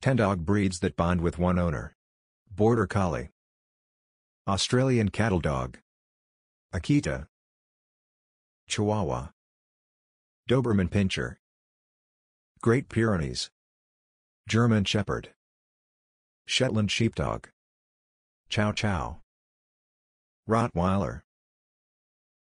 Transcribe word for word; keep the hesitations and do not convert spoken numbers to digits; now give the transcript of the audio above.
ten dog breeds that bond with one owner. Border Collie, Australian Cattle Dog, Akita, Chihuahua, Doberman Pinscher, Great Pyrenees, German Shepherd, Shetland Sheepdog, Chow Chow, Rottweiler.